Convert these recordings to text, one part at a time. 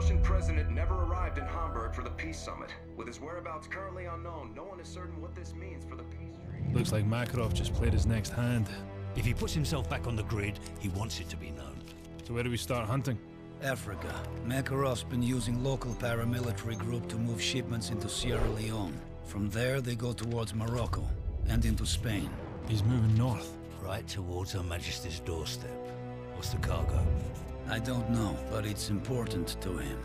Russian president never arrived in Hamburg for the peace summit. With his whereabouts currently unknown, no one is certain what this means for the peace treaty. Looks like Makarov just played his next hand. If he puts himself back on the grid, he wants it to be known. So where do we start hunting? Africa. Makarov's been using local paramilitary group to move shipments into Sierra Leone. From there, they go towards Morocco and into Spain. He's moving north. Right towards Her Majesty's doorstep. What's the cargo? I don't know, but it's important to him.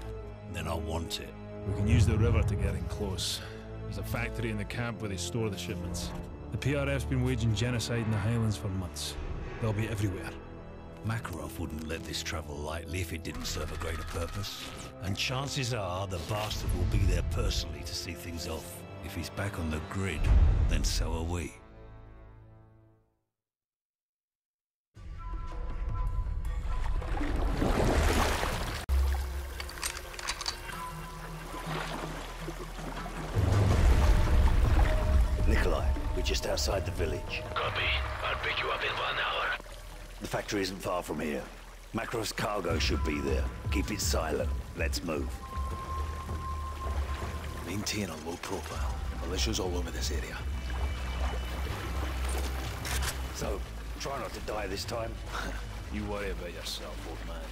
Then I want it. We can use the river to get in close. There's a factory in the camp where they store the shipments. The PRF's been waging genocide in the highlands for months. They'll be everywhere. Makarov wouldn't let this travel lightly if it didn't serve a greater purpose. And chances are the bastard will be there personally to see things off. If he's back on the grid, then so are we. Nikolai, we're just outside the village. Copy. I'll pick you up in 1 hour. The factory isn't far from here. Makarov's cargo should be there. Keep it silent. Let's move. Maintain a low profile. Militia's all over this area. So, try not to die this time. You worry about yourself, old man.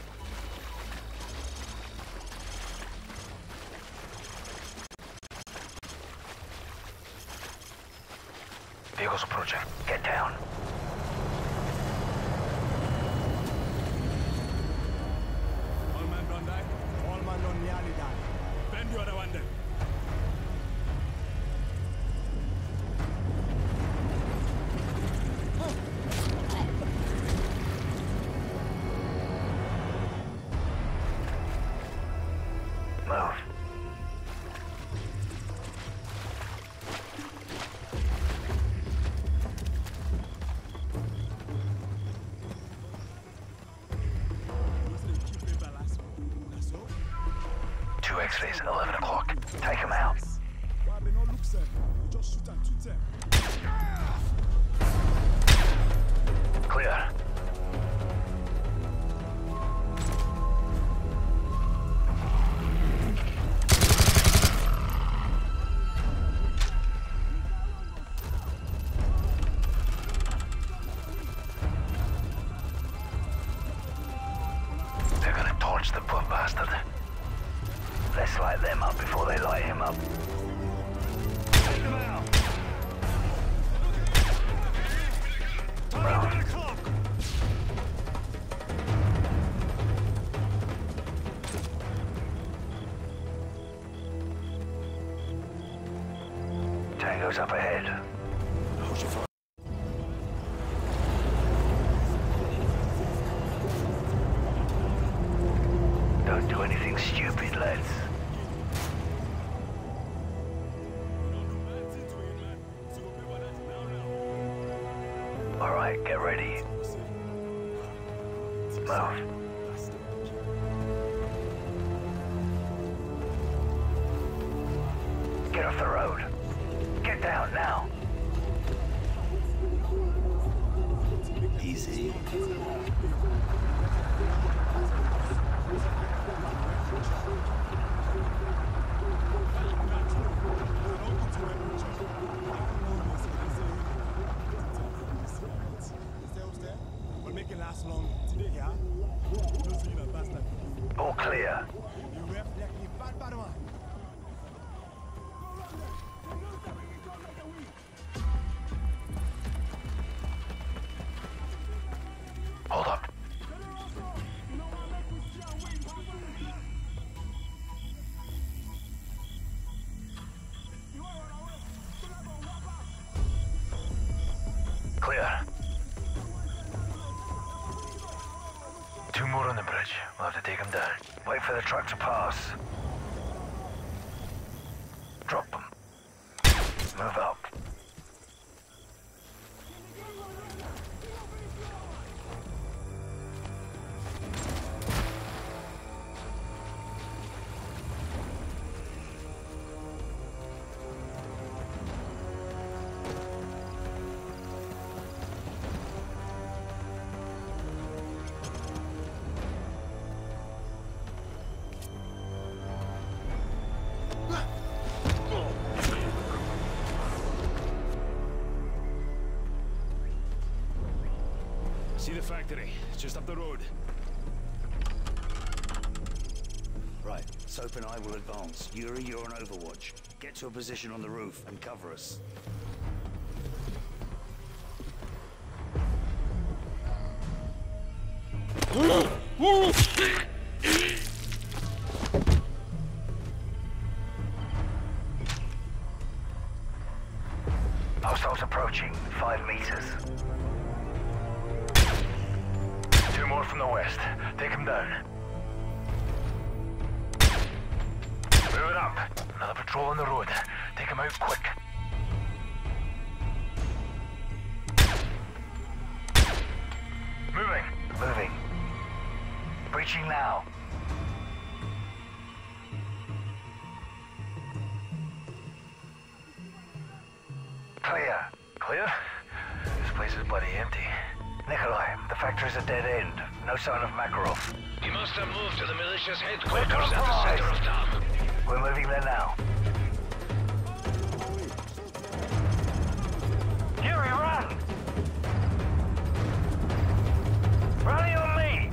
Vehicles approaching. Get down. X-rays, 11 o'clock. Take him out. Clear. They're gonna torch the poor bastard. Let's light them up before they light him up. Take them out! Time to clock! Tango's up ahead. Hold your fire. Don't do anything stupid, lads. Alright, get ready. Move. Get off the road. Get down now. Easy. All clear. Hold up. Clear. Two more on the bridge. We'll have to take them down. Wait for the truck to pass. Drop them. Move up. factory. It's just up the road. Right. Soap and I will advance. Yuri, you're on overwatch. Get to a position on the roof and cover us. Hostiles approaching. 5 meters. Two more from the west. Take them down. Move it up. Another patrol on the road. Take them out quick. Moving. Moving. Breaching now. Clear. Clear? This place is bloody empty. Nikolai, the factory's a dead end. No sign of Makarov. He must have moved to the militia's headquarters at the center of town. We're moving there now. Yuri, run! Rally on me!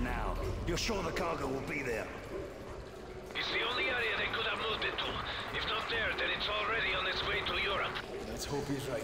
Now. You're sure the cargo will be there? It's the only area they could have moved it to. If not there, then it's already on its way to Europe. Let's hope he's right.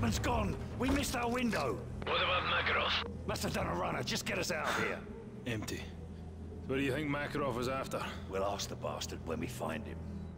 Chapman's gone. We missed our window. What about Makarov? Must have done a runner. Just get us out of here. Empty. So what do you think Makarov is after? We'll ask the bastard when we find him.